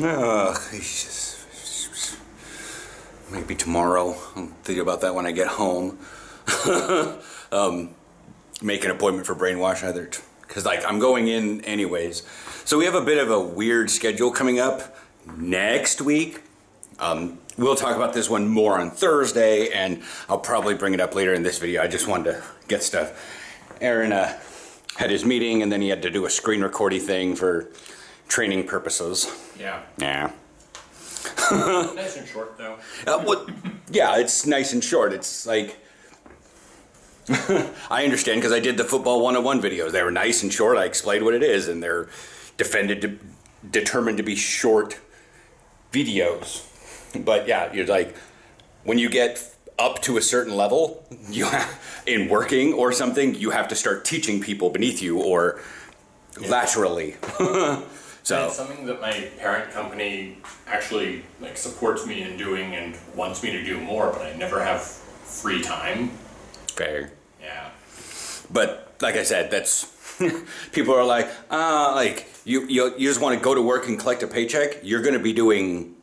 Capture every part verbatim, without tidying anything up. Ugh, maybe tomorrow. I'll think about that when I get home. um, make an appointment for brainwash either, because like I'm going in anyways. So we have a bit of a weird schedule coming up next week. Um, we'll talk about this one more on Thursday, and I'll probably bring it up later in this video. I just wanted to get stuff. Aaron uh, had his meeting, and then he had to do a screen recording thing for training purposes. Yeah. Yeah. Nice and short, though. Uh, well, yeah, it's nice and short. It's like, I understand, because I did the football one oh one videos. They were nice and short. I explained what it is, and they're defended to, determined to be short videos. But yeah, you're like, when you get up to a certain level, you have, in working or something, you have to start teaching people beneath you or yeah. laterally. So it's something that my parent company actually like supports me in doing and wants me to do more, but I never have free time. Fair. Yeah. But like I said, that's people are like, ah, uh, like you, you you just want to go to work and collect a paycheck. You're going to be doing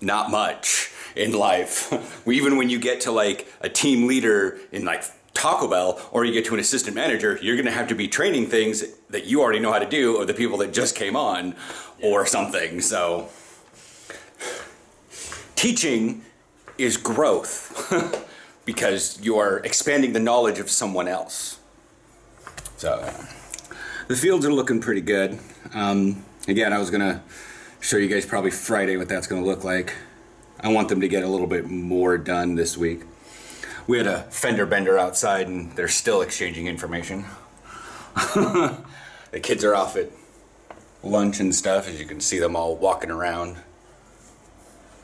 not much in life. Even when you get to like a team leader in like Taco Bell, or you get to an assistant manager, you're going to have to be training things that you already know how to do, or the people that just came on, yeah. or something. So teaching is growth, because you are expanding the knowledge of someone else. So the fields are looking pretty good. Um, again, I was going to show you guys probably Friday what that's going to look like. I want them to get a little bit more done this week. We had a fender bender outside, and they're still exchanging information. The kids are off at lunch and stuff, as you can see them all walking around.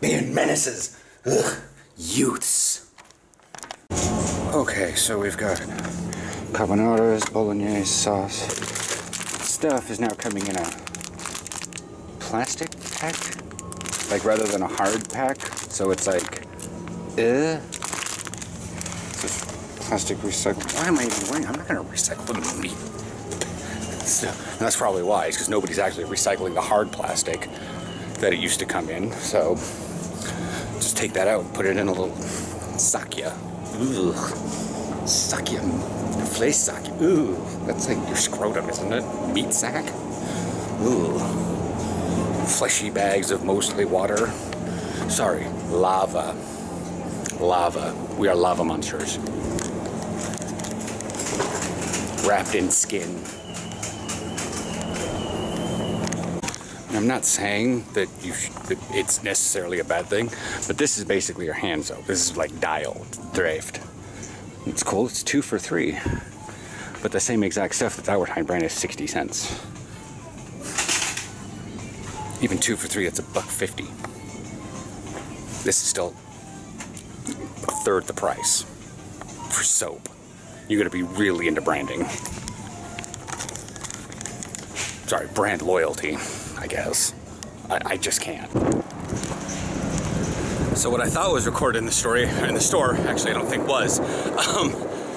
Being menaces. Ugh, youths. Okay, so we've got carbonaras, bolognese sauce. Stuff is now coming in a plastic pack, like rather than a hard pack. So it's like, uh. Plastic recycled. Why am I even wearing? I'm not going to recycle the meat. So, that's probably why, because nobody's actually recycling the hard plastic that it used to come in. So just take that out and put it in a little sakya. Ooh, sakya, flesh sakya. Ooh, that's like your scrotum, isn't it? Meat sack. Ooh, fleshy bags of mostly water. Sorry, lava, lava. We are lava monsters. Wrapped in skin. I'm not saying that you sh that it's necessarily a bad thing, but this is basically your hand soap. This is like dial thrift. It's cool. It's two for three, but the same exact stuff that's our high brand is sixty cents. Even two for three, it's a buck fifty. This is still a third the price for soap. You gotta be really into branding. Sorry, brand loyalty, I guess. I, I just can't. So what I thought was recorded in the story, in the store, actually I don't think was. Um,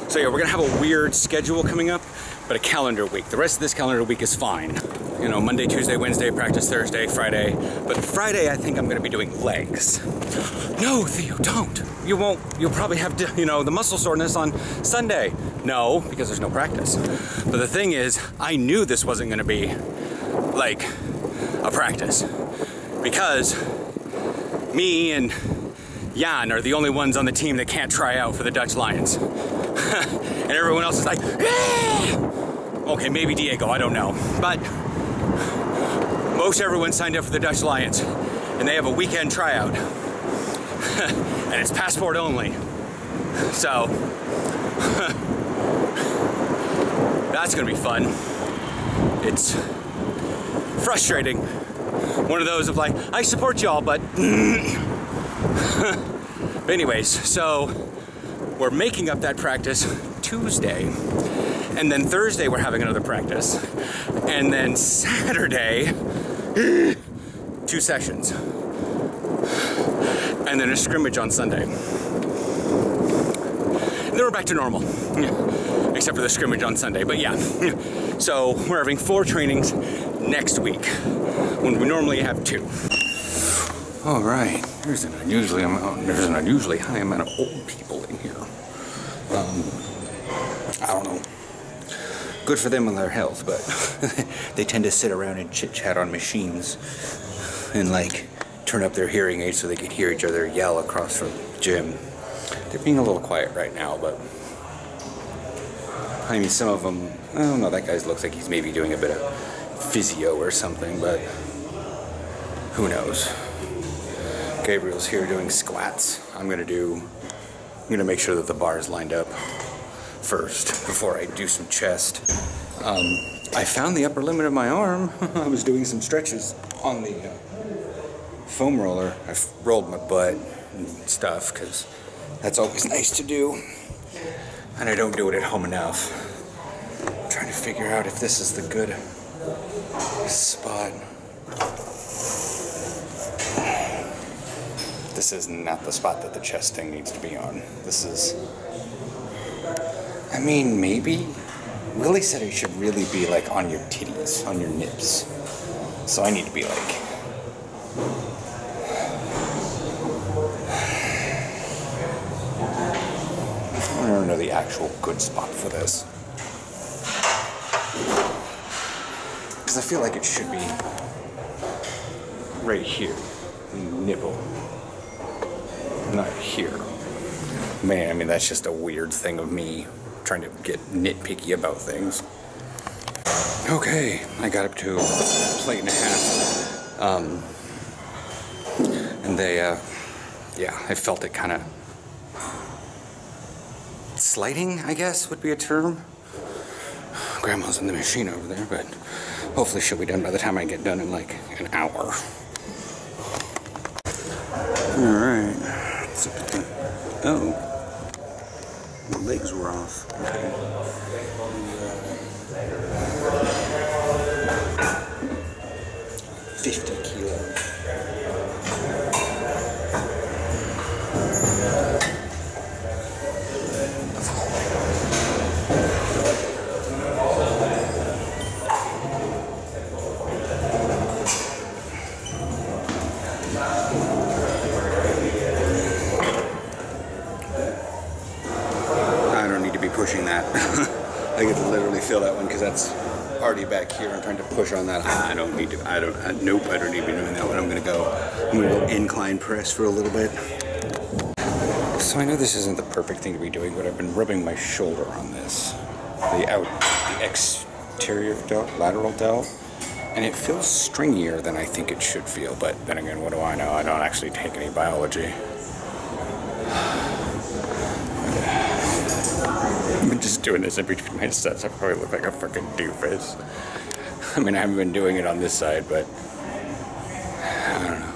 so yeah, we're gonna have a weird schedule coming up, but a calendar week. The rest of this calendar week is fine. You know, Monday, Tuesday, Wednesday, practice Thursday, Friday. But Friday, I think I'm gonna be doing legs. No, Theo, don't. You won't, you'll probably have, to, you know, the muscle soreness on Sunday. No, because there's no practice. But the thing is, I knew this wasn't gonna be like a practice, because me and Jan are the only ones on the team that can't try out for the Dutch Lions. And everyone else is like, ah! Okay, maybe Diego, I don't know. But most everyone signed up for the Dutch Lions, and they have a weekend tryout. And it's passport only. So, that's gonna be fun. It's frustrating. One of those of like, I support y'all, but. But anyways, so we're making up that practice Tuesday. And then Thursday we're having another practice. And then Saturday, two sessions. And then a scrimmage on Sunday. And then we're back to normal, except for the scrimmage on Sunday. But yeah, so we're having four trainings, next week when we normally have two. All right, there's an unusually amount, there's an unusually high amount of old people in here. Um, I don't know. Good for them and their health, but they tend to sit around and chit-chat on machines and like turn up their hearing aids so they can hear each other yell across from the gym. They're being a little quiet right now, but I mean, some of them, I don't know, that guy looks like he's maybe doing a bit of physio or something, but who knows? Gabriel's here doing squats. I'm gonna do, I'm gonna make sure that the bar is lined up first before I do some chest. Um, I found the upper limit of my arm. I was doing some stretches on the uh, foam roller. I rolled my butt and stuff, because that's always nice to do. And I don't do it at home enough. I'm trying to figure out if this is the good spot. This is not the spot that the chest thing needs to be on. This is, I mean, maybe. Willie said it should really be like on your titties, on your nips. So I need to be like, I don't know the actual good spot for this. Because I feel like it should be right here, nipple, not here. Man, I mean, that's just a weird thing of me trying to get nitpicky about things. Okay, I got up to a plate and a half. Um, and they, uh, yeah, I felt it kind of sliding, I guess, would be a term. Grandma's in the machine over there, but hopefully she'll be done by the time I get done in like an hour. Alright. Oh. My legs were off. Okay. fifty kilos. I could literally feel that one because that's already back here. I'm trying to push on that. I don't need to. I don't. I, nope. I don't need to be doing that one. I'm gonna go. I'm gonna go incline press for a little bit. So I know this isn't the perfect thing to be doing, but I've been rubbing my shoulder on this, the out, the exterior delt, lateral delt, and it feels stringier than I think it should feel. But then again, what do I know? I don't actually take any biology. I'm just doing this in between my sets. I probably look like a fucking doofus. I mean, I haven't been doing it on this side, but I don't know.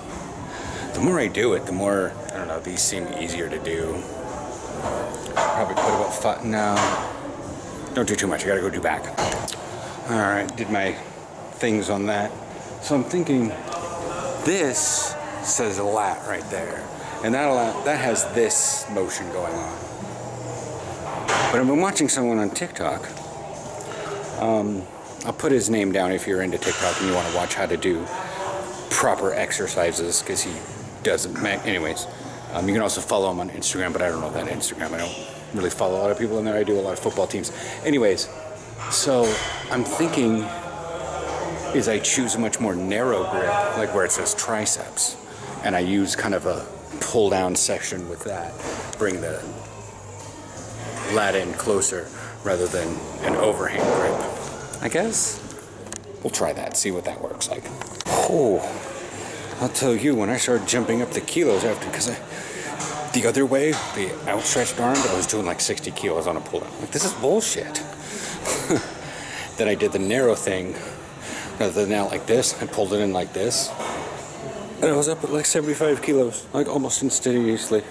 The more I do it, the more, I don't know, these seem easier to do. Probably put about five, no. Don't do too much, I gotta go do back. All right, did my things on that. So I'm thinking this says a lat right there. And that, allow, that has this motion going on. But I've been watching someone on TikTok. Um, I'll put his name down if you're into TikTok and you want to watch how to do proper exercises, because he doesn't. Anyways, um, you can also follow him on Instagram, but I don't know that Instagram. I don't really follow a lot of people in there. I do a lot of football teams. Anyways, so I'm thinking is I choose a much more narrow grip, like where it says triceps, and I use kind of a pull down section with that. Bring the lat in closer rather than an overhand grip. I guess we'll try that, see what that works like. Oh, I'll tell you, when I started jumping up the kilos after, because I, the other way, the outstretched arm, I was doing like sixty kilos on a pull down. Like, this is bullshit. Then I did the narrow thing rather than out like this. I pulled it in like this, and I was up at like seventy-five kilos, like almost instantaneously.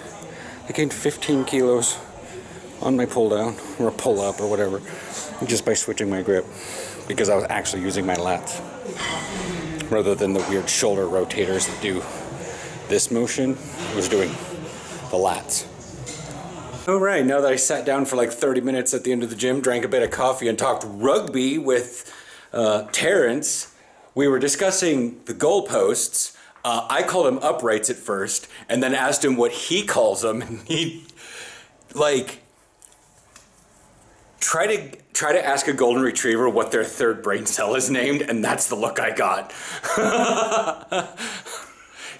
I gained fifteen kilos. On my pull down or pull up or whatever, just by switching my grip, because I was actually using my lats rather than the weird shoulder rotators that do this motion. I was doing the lats. All right, now that I sat down for like thirty minutes at the end of the gym, drank a bit of coffee and talked rugby with uh, Terrence, we were discussing the goalposts. Uh, I called him uprights at first, and then asked him what he calls them, and he, like, try to try to ask a golden retriever what their third brain cell is named, and that's the look I got.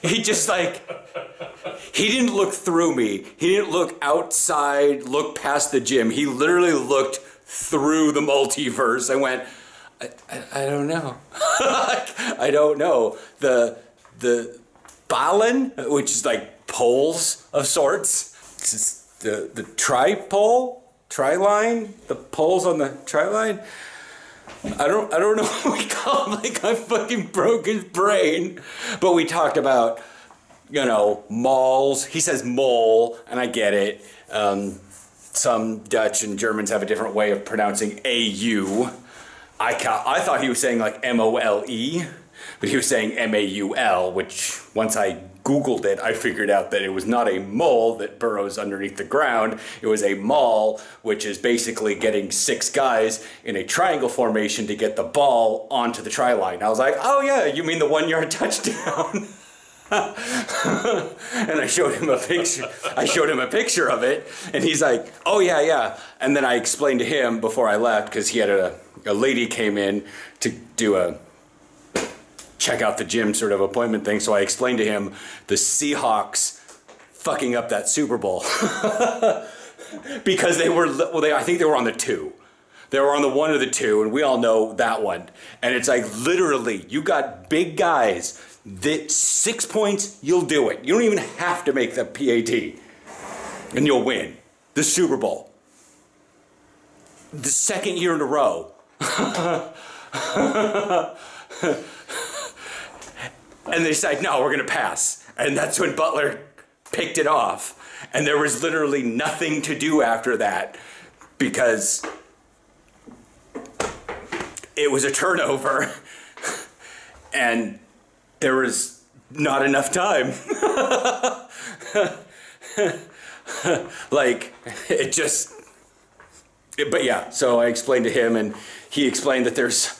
He just, like, he didn't look through me. He didn't look outside, look past the gym. He literally looked through the multiverse. I went, I, I, I don't know. I don't know. The... the balen, which is like poles of sorts. It's the, the tri-pole, tri-line, the poles on the tri-line. I don't, I don't know what we call them. Like, I fucking broke his brain. But we talked about, you know, malls. He says mole, and I get it. Um, some Dutch and Germans have a different way of pronouncing A U. I, ca I thought he was saying like M O L E. But he was saying M A U L, which once I Googled it, I figured out that it was not a mole that burrows underneath the ground. It was a maul, which is basically getting six guys in a triangle formation to get the ball onto the try line. I was like, oh yeah, you mean the one-yard touchdown? And I showed him a picture. I showed him a picture of it, and he's like, oh yeah, yeah. And then I explained to him before I left, because he had a, a lady came in to do a check out the gym sort of appointment thing. So I explained to him the Seahawks fucking up that Super Bowl because they were, well, they, I think they were on the two. They were on the one or the two, and we all know that one. And it's like, literally, you got big guys that six points, you'll do it. You don't even have to make the P A T and you'll win the Super Bowl. The second year in a row. And they decided, no, we're going to pass. And that's when Butler picked it off. And there was literally nothing to do after that because it was a turnover and there was not enough time. Like, it just... But yeah, so I explained to him, and he explained that there's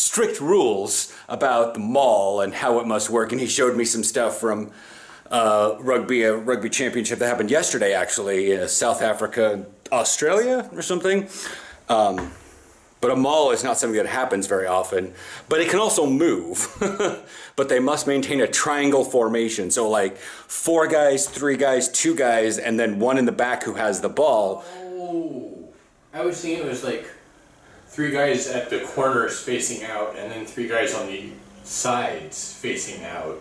strict rules about the mall and how it must work, and he showed me some stuff from uh, rugby, a rugby championship that happened yesterday, actually, in South Africa, Australia, or something. Um, but a mall is not something that happens very often, but it can also move. But they must maintain a triangle formation, so like four guys, three guys, two guys, and then one in the back who has the ball. Oh, I was thinking it was like three guys at the corners facing out, and then three guys on the sides facing out.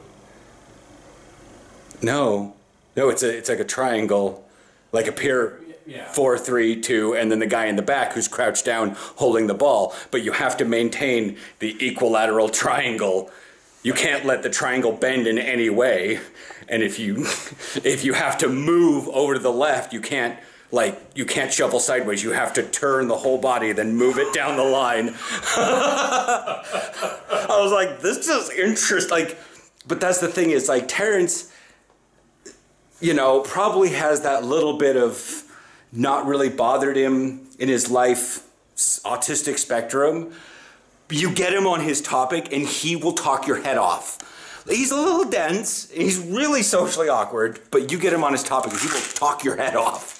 No, no, it's a it's like a triangle, like a pier, yeah. Four, three, two, and then the guy in the back who's crouched down holding the ball. But you have to maintain the equilateral triangle. You can't let the triangle bend in any way. And if you if you have to move over to the left, you can't. Like, you can't shuffle sideways. You have to turn the whole body, then move it down the line. I was like, this is interesting. Like, but that's the thing is, like, Terrence, you know, probably has that little bit of not really bothered him in his life autistic spectrum. You get him on his topic, and he will talk your head off. He's a little dense, and he's really socially awkward, but you get him on his topic, and he will talk your head off.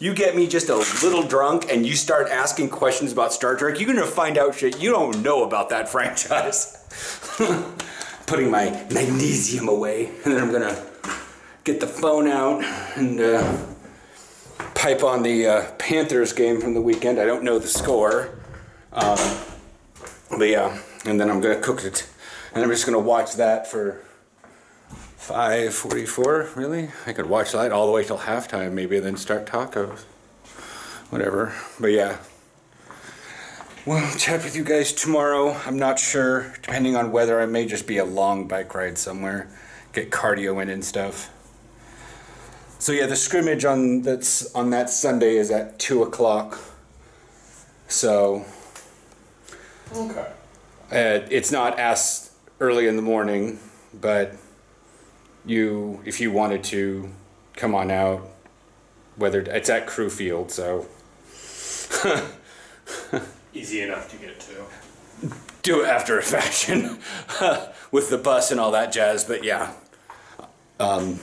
You get me just a little drunk and you start asking questions about Star Trek, you're gonna find out shit you don't know about that franchise. Putting my magnesium away, and then I'm gonna get the phone out and uh, pipe on the uh, Panthers game from the weekend. I don't know the score. Um, but yeah, and then I'm gonna cook it. And I'm just gonna watch that for five forty-four, really? I could watch that all the way till halftime, maybe, and then start tacos. Whatever. But yeah. Well, I'll chat with you guys tomorrow. I'm not sure. Depending on weather, I may just be a long bike ride somewhere. Get cardio in and stuff. So yeah, the scrimmage on that's on that Sunday is at two o'clock. So okay. Uh, it's not as early in the morning, but you, if you wanted to, come on out. Whether it's at Crew Field, so easy enough to get to. do it after a fashion with the bus and all that jazz. But yeah, um,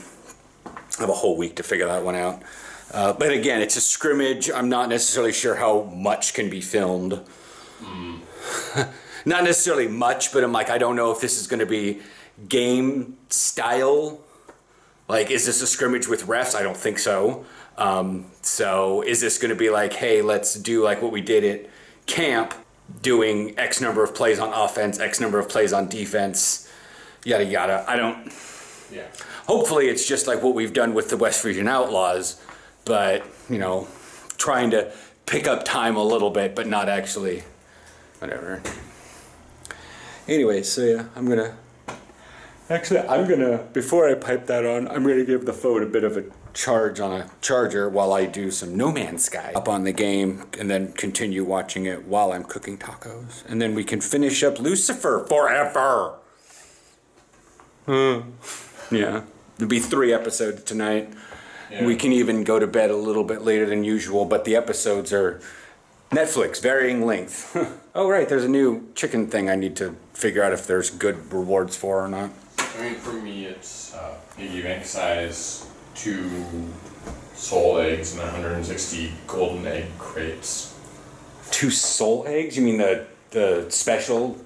I have a whole week to figure that one out. Uh, but again, it's a scrimmage. I'm not necessarily sure how much can be filmed. Mm. Not necessarily much, but I'm like, I don't know if this is going to be game style. Like, is this a scrimmage with refs? I don't think so. Um, so is this going to be like, hey, let's do like what we did at camp, doing X number of plays on offense, X number of plays on defense, yada, yada. I don't... Yeah. Hopefully it's just like what we've done with the West Region Outlaws, but, you know, trying to pick up time a little bit, but not actually... Whatever. Anyway, so yeah, I'm going to... Actually, I'm going to, before I pipe that on, I'm going to give the phone a bit of a charge on a charger while I do some No Man's Sky up on the game, and then continue watching it while I'm cooking tacos. And then we can finish up Lucifer forever. Mm. Yeah. There'll be three episodes tonight. Yeah. We can even go to bed a little bit later than usual, but the episodes are Netflix, varying length. Oh, right, there's a new chicken thing I need to figure out if there's good rewards for or not. I mean, for me, it's uh, piggy bank size, two soul eggs, and one hundred sixty golden egg crates. Two soul eggs? You mean the, the special?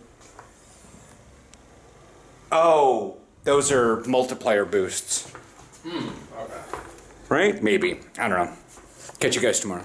Oh, those are multiplier boosts. Hmm, okay. Right? Maybe. I don't know. Catch you guys tomorrow.